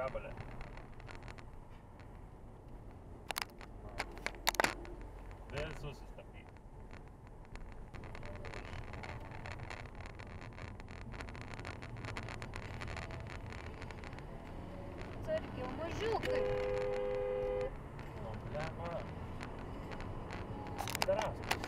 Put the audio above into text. grabbing it. There's those Мужик! Здравствуйте!